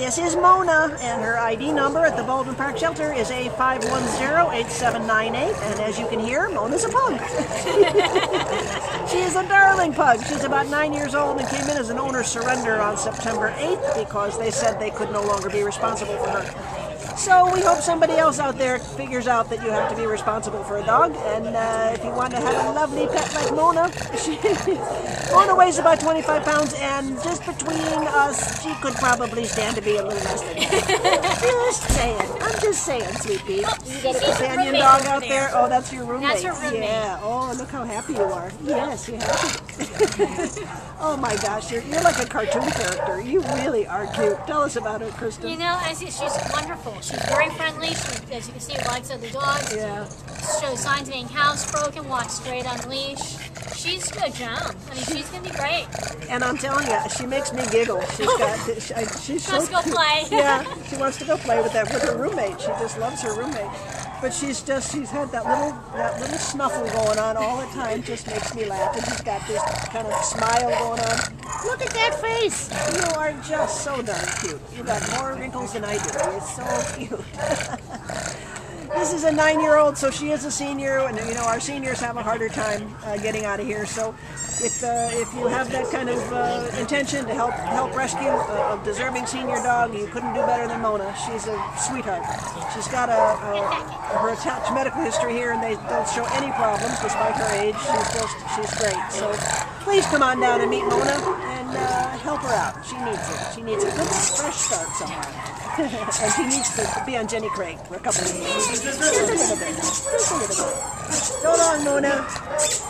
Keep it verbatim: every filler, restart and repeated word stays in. This is Mona, and her I D number at the Baldwin Park Shelter is A five one zero eight seven nine eight, and as you can hear, Mona's a pug. She is a darling pug. She's about nine years old and came in as an owner surrender on September eighth because they said they could no longer be responsible for her. So we hope somebody else out there figures out that you have to be responsible for a dog, and uh, if you want to have a lovely pet like Mona, she Mona weighs about twenty-five pounds, and just between us, she could probably stand to be a little less than that. Just saying. I'm just saying, sweet pea. Oh, you got a companion dog out there? there? Oh, that's your roommate. That's her roommate. Yeah. Oh, look how happy you are. Yes, you're happy. Oh my gosh, you're, you're like a cartoon character. You really are cute. Tell us about her, Kristen. You know, I see, she's wonderful. She's very friendly. She, as you can see, likes other dogs. Yeah. Shows signs of being housebroken, walks straight on leash. She's a gem. I mean, she's gonna be great. And I'm telling you, she makes me giggle. She's got. She, she's she wants so, to go play. Yeah, she wants to go play with that with her roommate. She just loves her roommate. But she's just she's had that little that little snuffle going on all the time. Just makes me laugh. And she's got this kind of smile going on. Look at that face. You are just so darn cute. You got more wrinkles than I do. You're so cute. This is a nine-year-old, so she is a senior, and you know our seniors have a harder time uh, getting out of here. So, if uh, if you have that kind of uh, intention to help help rescue a, a deserving senior dog, you couldn't do better than Mona. She's a sweetheart. She's got a, a her attached medical history here, and they don't show any problems despite her age. She's just she's great. So, please come on down and meet Mona and uh, help her out. She needs it. She needs a good fresh start somewhere. And he needs to be on Jenny Craig for a couple of minutes. Just a little bit. Just a little bit. Go on, Mona.